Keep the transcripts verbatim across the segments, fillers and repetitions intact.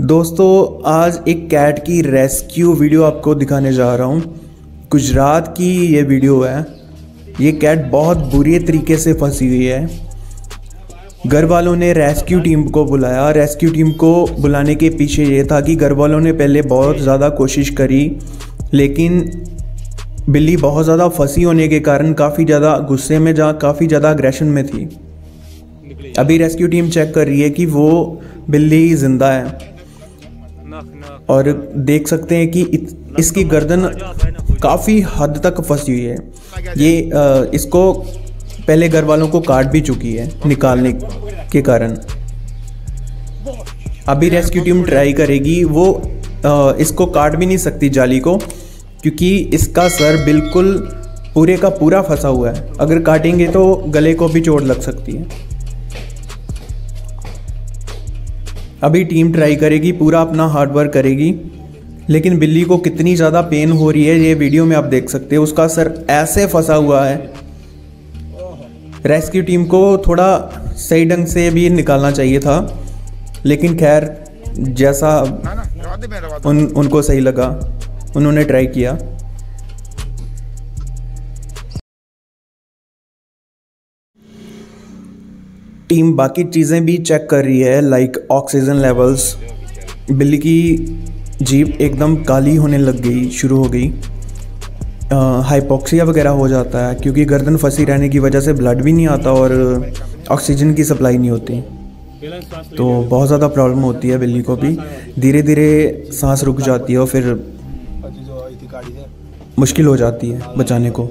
दोस्तों आज एक कैट की रेस्क्यू वीडियो आपको दिखाने जा रहा हूँ। गुजरात की ये वीडियो है। ये कैट बहुत बुरे तरीके से फंसी हुई है। घर वालों ने रेस्क्यू टीम को बुलाया। रेस्क्यू टीम को बुलाने के पीछे ये था कि घर वालों ने पहले बहुत ज़्यादा कोशिश करी, लेकिन बिल्ली बहुत ज़्यादा फंसी होने के कारण काफ़ी ज़्यादा गुस्से में जा काफ़ी ज़्यादा एग्रेशन में थी। अभी रेस्क्यू टीम चेक कर रही है कि वो बिल्ली ज़िंदा है और देख सकते हैं कि इसकी गर्दन काफ़ी हद तक फंसी हुई है। ये आ, इसको पहले घर वालों को काट भी चुकी है निकालने के कारण। अभी रेस्क्यू टीम ट्राई करेगी, वो आ, इसको काट भी नहीं सकती जाली को, क्योंकि इसका सर बिल्कुल पूरे का पूरा फंसा हुआ है। अगर काटेंगे तो गले को भी चोट लग सकती है। अभी टीम ट्राई करेगी, पूरा अपना हार्डवर्क करेगी, लेकिन बिल्ली को कितनी ज़्यादा पेन हो रही है ये वीडियो में आप देख सकते हो। उसका सर ऐसे फंसा हुआ है। रेस्क्यू टीम को थोड़ा सही ढंग से भी निकालना चाहिए था, लेकिन खैर जैसा उन उनको सही लगा उन्होंने ट्राई किया। टीम बाकी चीज़ें भी चेक कर रही है, लाइक ऑक्सीजन लेवल्स। बिल्ली की जीभ एकदम काली होने लग गई, शुरू हो गई। हाइपोक्सिया वगैरह हो जाता है, क्योंकि गर्दन फंसी रहने की वजह से ब्लड भी नहीं आता और ऑक्सीजन की सप्लाई नहीं होती, तो बहुत ज़्यादा प्रॉब्लम होती है बिल्ली को भी। धीरे धीरे सांस रुक जाती है और फिर मुश्किल हो जाती है बचाने को।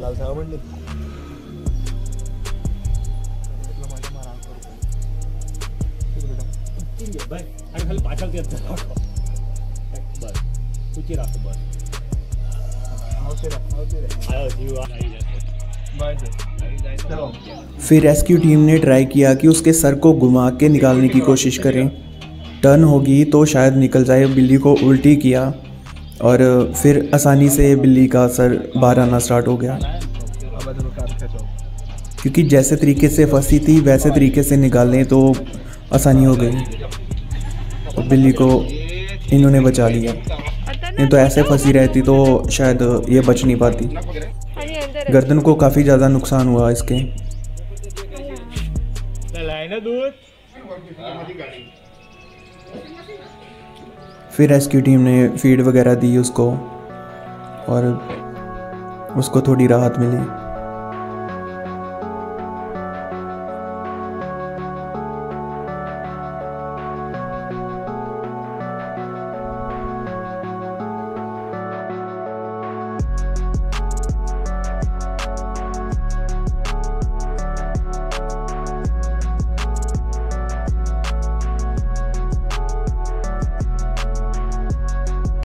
फिर रेस्क्यू टीम ने ट्राई किया कि उसके सर को घुमा के निकालने की कोशिश करें, टर्न होगी तो शायद निकल जाए। बिल्ली को उल्टी किया और फिर आसानी से बिल्ली का सर बाहर आना स्टार्ट हो गया, क्योंकि जैसे तरीके से फंसी थी वैसे तरीके से निकालें तो आसानी हो गई और बिल्ली को इन्होंने बचा लिया। नहीं तो ऐसे फंसी रहती तो शायद ये बच नहीं पाती। गर्दन को काफ़ी ज़्यादा नुकसान हुआ इसके। फिर रेस्क्यू टीम ने फीड वगैरह दी उसको और उसको थोड़ी राहत मिली।